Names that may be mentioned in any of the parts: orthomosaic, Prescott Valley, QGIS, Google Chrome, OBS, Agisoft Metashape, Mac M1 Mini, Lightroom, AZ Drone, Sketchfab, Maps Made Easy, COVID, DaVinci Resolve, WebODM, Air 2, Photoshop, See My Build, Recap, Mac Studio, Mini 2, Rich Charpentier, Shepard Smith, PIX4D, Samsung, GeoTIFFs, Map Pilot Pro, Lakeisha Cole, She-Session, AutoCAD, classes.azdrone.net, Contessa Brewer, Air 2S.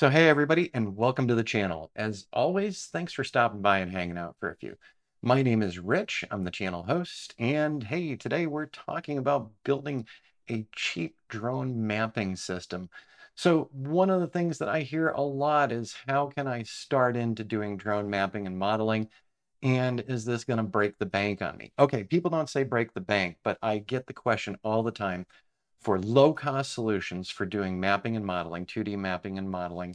So hey everybody, and welcome to the channel. As always, thanks for stopping by and hanging out for a few. My name is Rich, I'm the channel host, and hey, today we're talking about building a cheap drone mapping system. So one of the things that I hear a lot is, how can I start into doing drone mapping and modeling? And is this gonna break the bank on me? Okay, people don't say break the bank, but I get the question all the time for low-cost solutions for doing mapping and modeling, 2D mapping and modeling.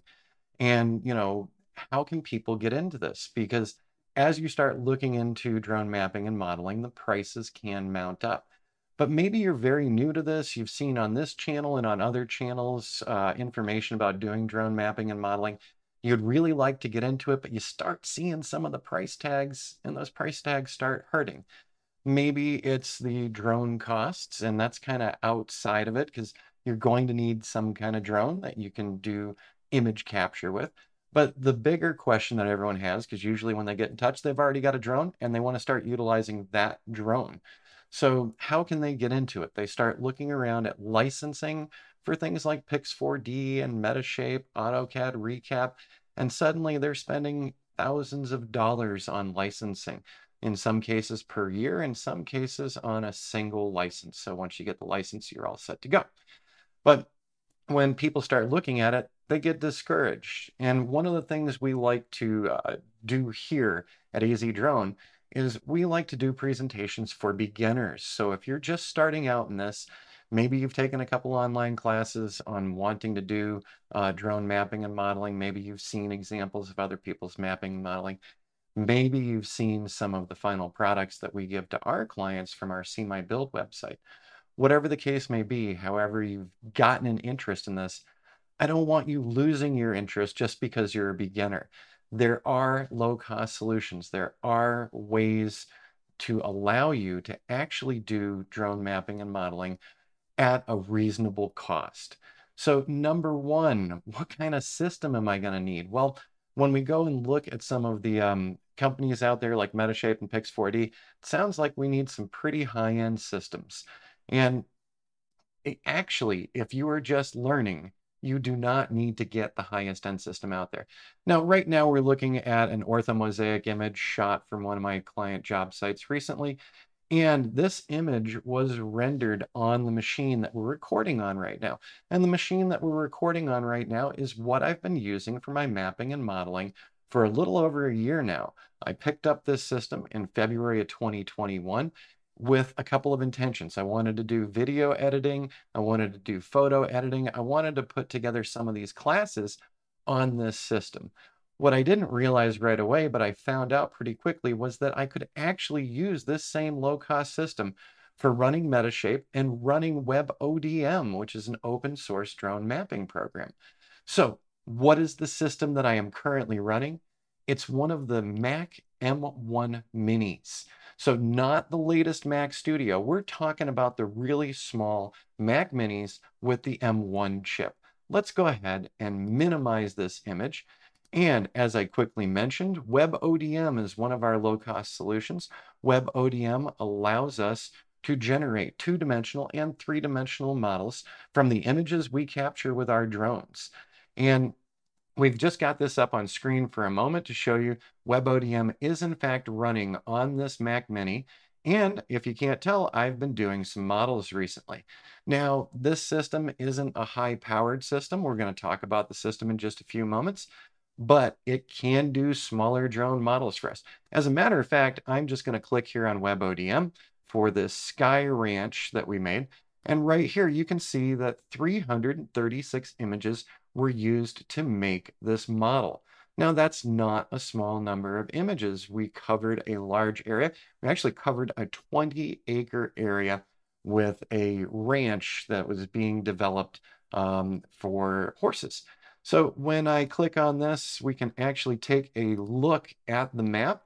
And, you know, how can people get into this? Because as you start looking into drone mapping and modeling, the prices can mount up. But maybe you're very new to this. You've seen on this channel and on other channels information about doing drone mapping and modeling. You'd really like to get into it, but you start seeing some of the price tags, and those price tags start hurting. Maybe it's the drone costs, and that's kind of outside of it because you're going to need some kind of drone that you can do image capture with. But the bigger question that everyone has, because usually when they get in touch, they've already got a drone and they want to start utilizing that drone. So how can they get into it? They start looking around at licensing for things like PIX4D and Metashape, AutoCAD, Recap, and suddenly they're spending thousands of dollars on licensing. In some cases per year, in some cases on a single license. So once you get the license, you're all set to go. But when people start looking at it, they get discouraged. And one of the things we like to do here at AZ Drone is we like to do presentations for beginners. So if you're just starting out in this, maybe you've taken a couple online classes on wanting to do drone mapping and modeling. Maybe you've seen examples of other people's mapping and modeling. Maybe you've seen some of the final products that we give to our clients from our See My Build website. Whatever the case may be, however you've gotten an interest in this, I don't want you losing your interest just because you're a beginner. There are low-cost solutions. There are ways to allow you to actually do drone mapping and modeling at a reasonable cost. So number one, what kind of system am I going to need? Well, when we go and look at some of the companies out there like Metashape and PIX4D, it sounds like we need some pretty high-end systems. And actually, if you are just learning, you do not need to get the highest-end system out there. Now, right now, we're looking at an orthomosaic image shot from one of my client job sites recently. And this image was rendered on the machine that we're recording on right now. And the machine that we're recording on right now is what I've been using for my mapping and modeling for a little over a year now. I picked up this system in February of 2021 with a couple of intentions. I wanted to do video editing. I wanted to do photo editing. I wanted to put together some of these classes on this system. What I didn't realize right away, but I found out pretty quickly, was that I could actually use this same low-cost system for running Metashape and running WebODM, which is an open-source drone mapping program. So what is the system that I am currently running? It's one of the Mac M1 Minis. So not the latest Mac Studio. We're talking about the really small Mac Minis with the M1 chip. Let's go ahead and minimize this image. And as I quickly mentioned, WebODM is one of our low-cost solutions. WebODM allows us to generate two-dimensional and three-dimensional models from the images we capture with our drones. And we've just got this up on screen for a moment to show you WebODM is in fact running on this Mac Mini. And if you can't tell, I've been doing some models recently. Now, this system isn't a high-powered system. We're going to talk about the system in just a few moments, but it can do smaller drone models for us. As a matter of fact, I'm just going to click here on WebODM for this sky ranch that we made. And right here, you can see that 336 images were used to make this model. Now, that's not a small number of images. We covered a large area. We actually covered a 20-acre area with a ranch that was being developed for horses. So when I click on this, we can actually take a look at the map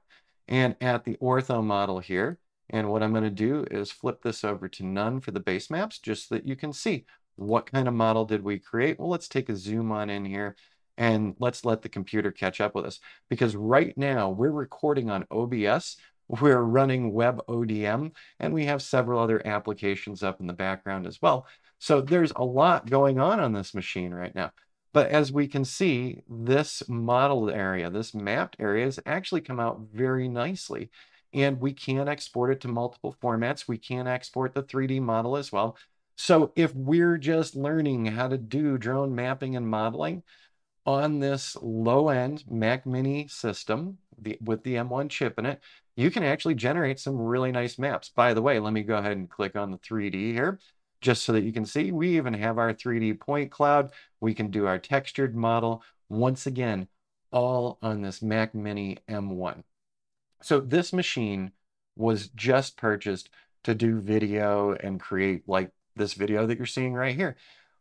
and at the ortho model here. And what I'm going to do is flip this over to none for the base maps, just so that you can see what kind of model did we create. Well, let's take a zoom on in here and let's let the computer catch up with us, because right now we're recording on OBS. We're running WebODM, and we have several other applications up in the background as well. So there's a lot going on this machine right now. But as we can see, this modeled area, this mapped area has actually come out very nicely. And we can export it to multiple formats. We can export the 3D model as well. So if we're just learning how to do drone mapping and modeling on this low-end Mac Mini system with the M1 chip in it, you can actually generate some really nice maps. By the way, let me go ahead and click on the 3D here, just so that you can see we even have our 3D point cloud. We can do our textured model, once again, all on this Mac Mini M1. So this machine was just purchased to do video and create like this video that you're seeing right here.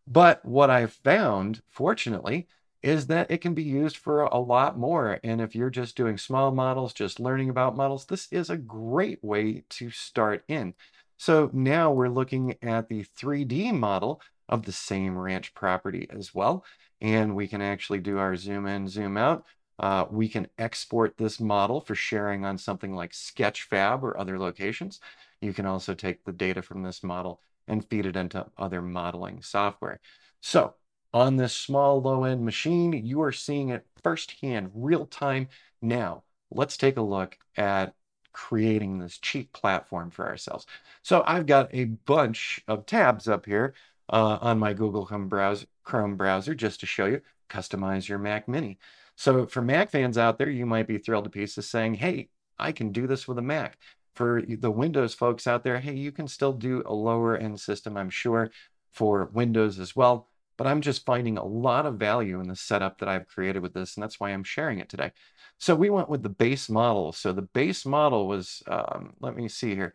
But what I've found, fortunately, is that it can be used for a lot more. And if you're just doing small models, just learning about models, this is a great way to start in. So now we're looking at the 3D model of the same ranch property as well. And we can actually do our zoom in, zoom out. We can export this model for sharing on something like Sketchfab or other locations. You can also take the data from this model and feed it into other modeling software. So on this small low-end machine, you are seeing it firsthand, real time. Now, let's take a look at creating this cheap platform for ourselves. So I've got a bunch of tabs up here on my Google Chrome browser just to show you, customize your Mac Mini. So for Mac fans out there, you might be thrilled to pieces saying, hey, I can do this with a Mac. For the Windows folks out there, hey, you can still do a lower end system, I'm sure, for Windows as well. But I'm just finding a lot of value in the setup that I've created with this, and that's why I'm sharing it today. So we went with the base model. So the base model was, let me see here.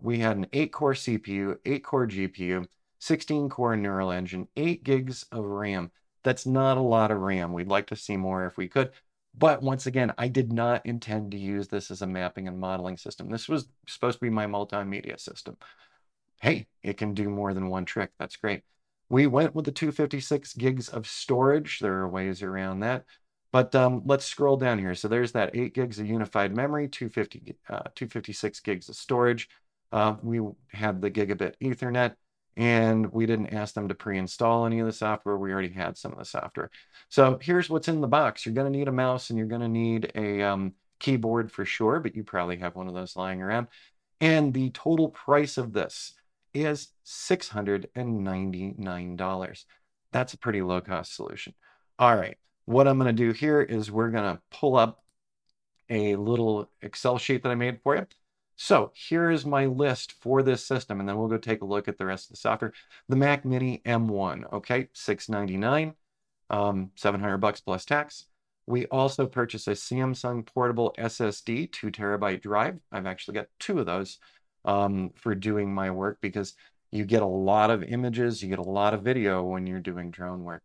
We had an 8-core CPU, 8-core GPU, 16-core neural engine, 8 gigs of RAM. That's not a lot of RAM. We'd like to see more if we could. But once again, I did not intend to use this as a mapping and modeling system. This was supposed to be my multimedia system. Hey, it can do more than one trick. That's great. We went with the 256 gigs of storage. There are ways around that. But let's scroll down here. So there's that 8 gigs of unified memory, 256 gigs of storage. We had the gigabit Ethernet. And we didn't ask them to pre-install any of the software. We already had some of the software. So here's what's in the box. You're going to need a mouse and you're going to need a keyboard for sure, but you probably have one of those lying around. And the total price of this is $699. That's a pretty low-cost solution. All right, what I'm going to do here is we're going to pull up a little Excel sheet that I made for you. So here is my list for this system, and then we'll go take a look at the rest of the software. The Mac Mini M1, okay, $699, $700 plus tax. We also purchased a Samsung portable SSD, 2 terabyte drive. I've actually got 2 of those for doing my work because you get a lot of images, you get a lot of video when you're doing drone work.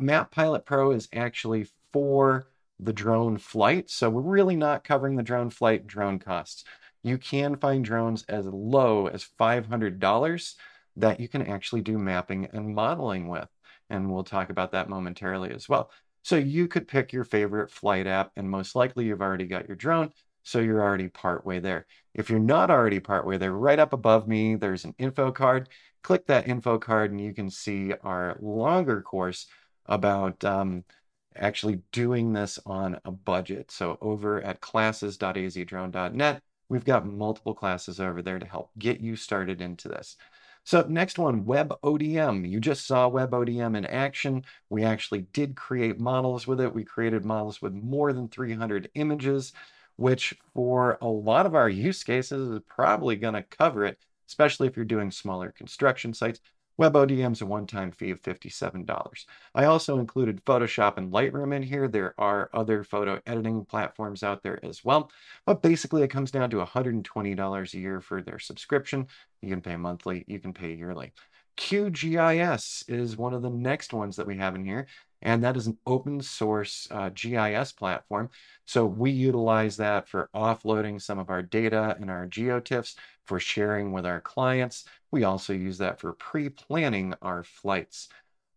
Map Pilot Pro is actually for the drone flight, so we're really not covering the drone flight drone costs. You can find drones as low as $500 that you can actually do mapping and modeling with. And we'll talk about that momentarily as well. So you could pick your favorite flight app, and most likely you've already got your drone, so you're already partway there. If you're not already partway there, right up above me, there's an info card. Click that info card and you can see our longer course about actually doing this on a budget. So over at classes.azdrone.net, we've got multiple classes over there to help get you started into this. So next one, WebODM. You just saw WebODM in action. We actually did create models with it. We created models with more than 300 images, which for a lot of our use cases is probably going to cover it, especially if you're doing smaller construction sites. WebODM is a one-time fee of $57. I also included Photoshop and Lightroom in here. There are other photo editing platforms out there as well. But basically, it comes down to $120 a year for their subscription. You can pay monthly. You can pay yearly. QGIS is one of the next ones that we have in here. And that is an open source GIS platform. So we utilize that for offloading some of our data and our GeoTIFFs for sharing with our clients. We also use that for pre-planning our flights.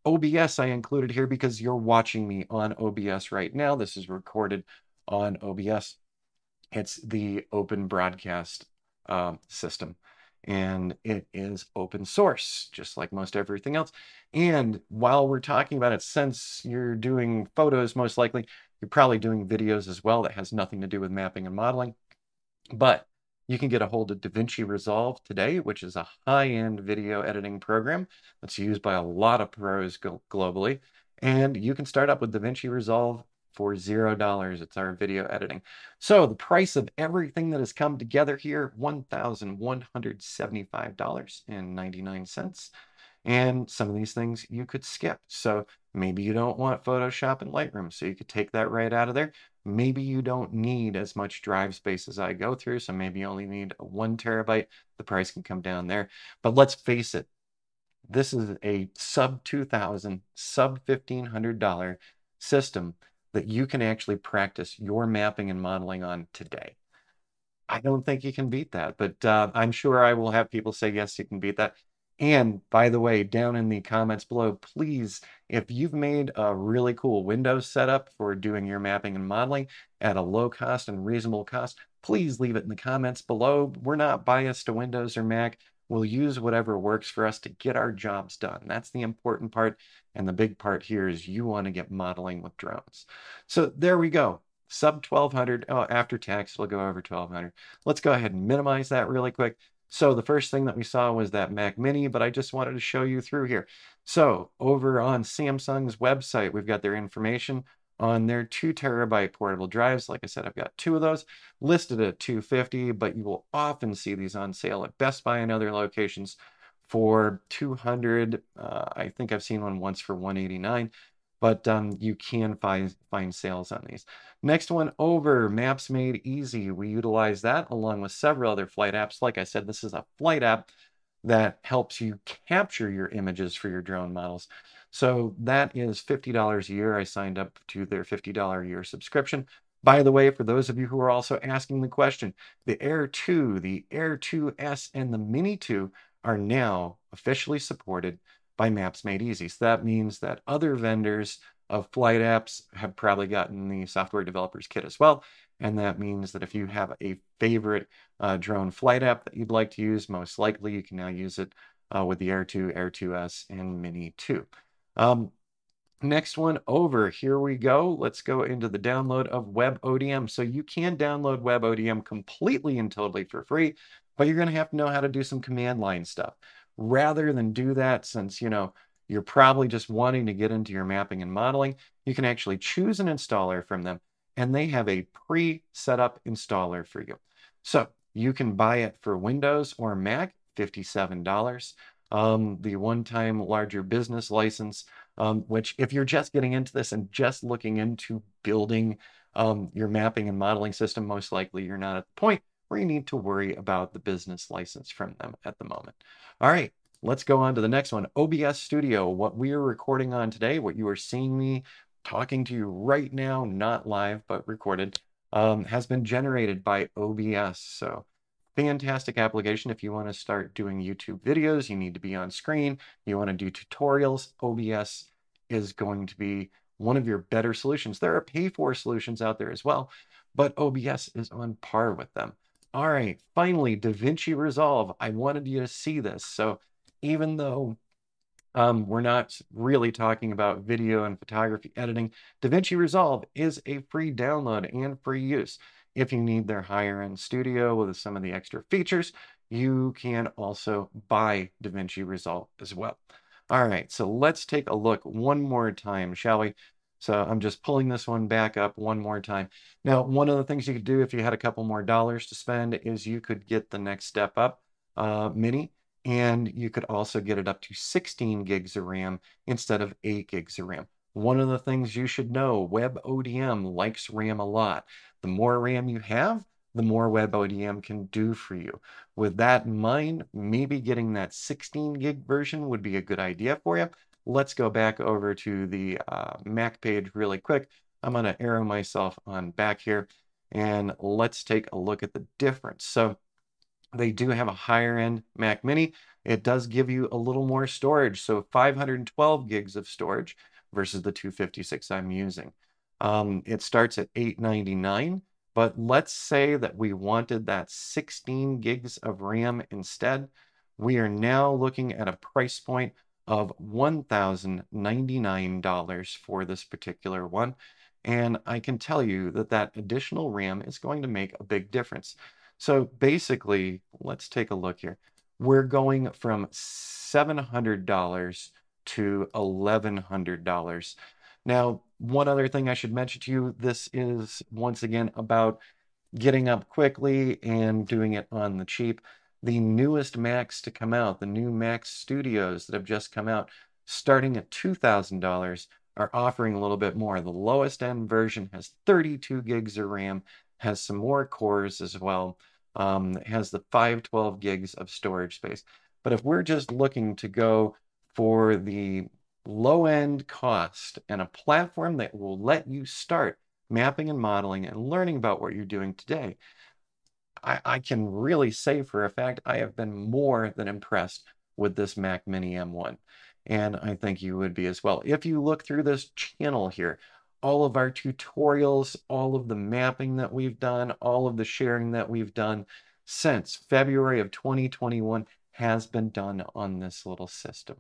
OBS I included here because you're watching me on OBS right now. This is recorded on OBS. It's the open broadcast system. and it is open source, just like most everything else. And while we're talking about it, since you're doing photos, most likely, you're probably doing videos as well. That has nothing to do with mapping and modeling, but you can get a hold of DaVinci Resolve today, which is a high-end video editing program that's used by a lot of pros globally. And you can start up with DaVinci Resolve for $0. It's our video editing. So the price of everything that has come together here, $1,175.99. And some of these things you could skip. So maybe you don't want Photoshop and Lightroom, so you could take that right out of there. Maybe you don't need as much drive space as I go through, so maybe you only need 1 terabyte. The price can come down there. But let's face it, this is a sub-$2,000, sub-$1,500 system that you can actually practice your mapping and modeling on today. I don't think you can beat that, but I'm sure I will have people say, yes, you can beat that. And by the way, down in the comments below, please, if you've made a really cool Windows setup for doing your mapping and modeling at a low cost and reasonable cost, please leave it in the comments below. We're not biased to Windows or Mac. We'll use whatever works for us to get our jobs done. That's the important part. And the big part here is you want to get modeling with drones. So there we go. Sub 1200. Oh, after tax, it'll go over 1200. Let's go ahead and minimize that really quick. So the first thing that we saw was that Mac Mini, but I just wanted to show you through here. So over on Samsung's website, we've got their information on their 2 terabyte portable drives. Like I said, I've got 2 of those listed at $250, but you will often see these on sale at Best Buy and other locations for $200. I think I've seen one once for $189, but you can find sales on these. Next one over, Maps Made Easy. We utilize that along with several other flight apps. Like I said, this is a flight app that helps you capture your images for your drone models. So that is $50 a year. I signed up to their $50 a year subscription. By the way, for those of you who are also asking the question, the Air 2, the Air 2S, and the Mini 2 are now officially supported by Maps Made Easy. So that means that other vendors of flight apps have probably gotten the software developers kit as well. And that means that if you have a favorite drone flight app that you'd like to use, most likely you can now use it with the Air 2, Air 2S, and Mini 2. Next one over, here we go. Let's go into the download of WebODM. So you can download WebODM completely and totally for free, but you're gonna have to know how to do some command line stuff. Rather than do that, since you know you're probably just wanting to get into your mapping and modeling, you can actually choose an installer from them, and they have a pre-set up installer for you. So you can buy it for Windows or Mac, $57. The one-time larger business license, which if you're just getting into this and just looking into building your mapping and modeling system, most likely you're not at the point where you need to worry about the business license from them at the moment. All right, let's go on to the next one. OBS Studio, what we are recording on today, what you are seeing me talking to you right now, not live, but recorded, has been generated by OBS. So fantastic application. If you want to start doing YouTube videos, you need to be on screen, you want to do tutorials, OBS is going to be one of your better solutions. There are pay-for solutions out there as well, but OBS is on par with them. All right, finally, DaVinci Resolve. I wanted you to see this. So even though we're not really talking about video and photography editing, DaVinci Resolve is a free download and free use. If you need their higher end studio with some of the extra features, you can also buy DaVinci Resolve as well. All right, so let's take a look one more time, shall we? So I'm just pulling this one back up one more time. Now, one of the things you could do if you had a couple more dollars to spend is you could get the next step up Mini, and you could also get it up to 16 gigs of RAM instead of 8 gigs of RAM. One of the things you should know, WebODM likes RAM a lot. The more RAM you have, the more WebODM can do for you. With that in mind, maybe getting that 16 gig version would be a good idea for you. Let's go back over to the Mac page really quick. I'm going to arrow myself on back here, and let's take a look at the difference. So they do have a higher end Mac Mini. It does give you a little more storage. So 512 gigs of storage versus the 256 I'm using. It starts at $899. But let's say that we wanted that 16 gigs of RAM instead. We are now looking at a price point of $1,099 for this particular one. And I can tell you that that additional RAM is going to make a big difference. So basically, let's take a look here. We're going from $700 to $1,100. Now, one other thing I should mention to you, this is once again about getting up quickly and doing it on the cheap. The newest Macs to come out, the new Mac Studios that have just come out, starting at $2,000, are offering a little bit more. The lowest end version has 32 gigs of RAM, has some more cores as well. It has the 512 gigs of storage space. But if we're just looking to go for the low end cost and a platform that will let you start mapping and modeling and learning about what you're doing today, I can really say for a fact, I have been more than impressed with this Mac Mini M1. And I think you would be as well. If you look through this channel here, all of our tutorials, all of the mapping that we've done, all of the sharing that we've done since February of 2021 has been done on this little system.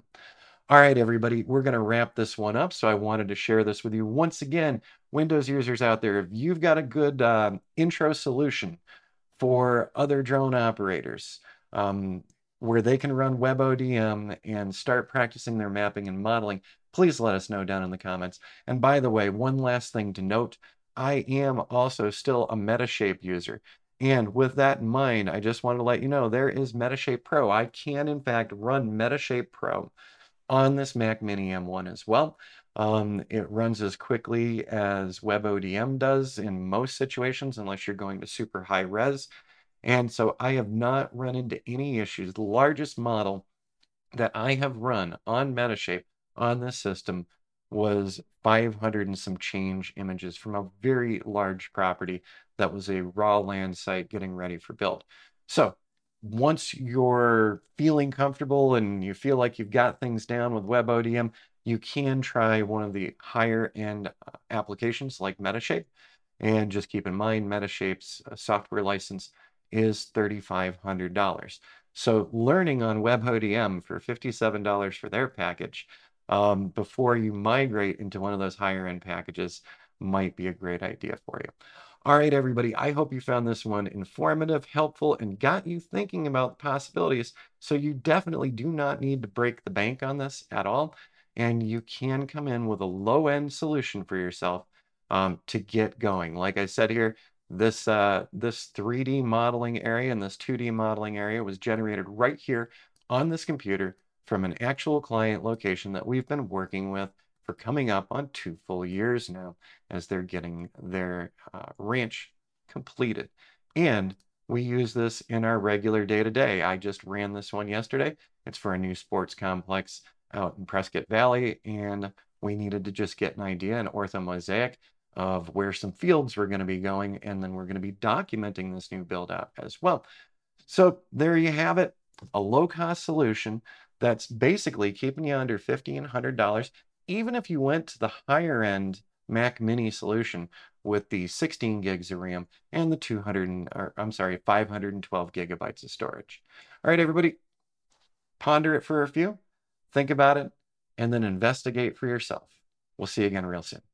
All right, everybody, we're going to wrap this one up. So I wanted to share this with you. Once again, Windows users out there, if you've got a good intro solution for other drone operators, where they can run WebODM and start practicing their mapping and modeling, please let us know down in the comments. And by the way, one last thing to note, I am also still a Metashape user. And with that in mind, I just wanted to let you know there is Metashape Pro. I can, in fact, run Metashape Pro on this Mac Mini M1 as well. It runs as quickly as WebODM does in most situations, unless you're going to super high res. And so I have not run into any issues. The largest model that I have run on Metashape on this system was 500 and some change images from a very large property that was a raw land site getting ready for build. So once you're feeling comfortable and you feel like you've got things down with WebODM, you can try one of the higher end applications like Metashape. And just keep in mind, Metashape's software license is $3,500. So learning on WebODM for $57 for their package before you migrate into one of those higher end packages might be a great idea for you. All right, everybody, I hope you found this one informative, helpful, and got you thinking about possibilities. So you definitely do not need to break the bank on this at all. And you can come in with a low end solution for yourself to get going. Like I said here, this 3D modeling area and this 2D modeling area was generated right here on this computer from an actual client location that we've been working with for coming up on 2 full years now as they're getting their ranch completed. And we use this in our regular day-to-day. I just ran this one yesterday. It's for a new sports complex out in Prescott Valley, and we needed to just get an idea, an orthomosaic, of where some fields were going to be going, and then we're going to be documenting this new build out as well. So there you have it, a low-cost solution that's basically keeping you under $50 and $100. Even if you went to the higher-end Mac Mini solution with the 16 gigs of RAM and the 512 gigabytes of storage. All right, everybody, ponder it for a few, think about it, and then investigate for yourself. We'll see you again real soon.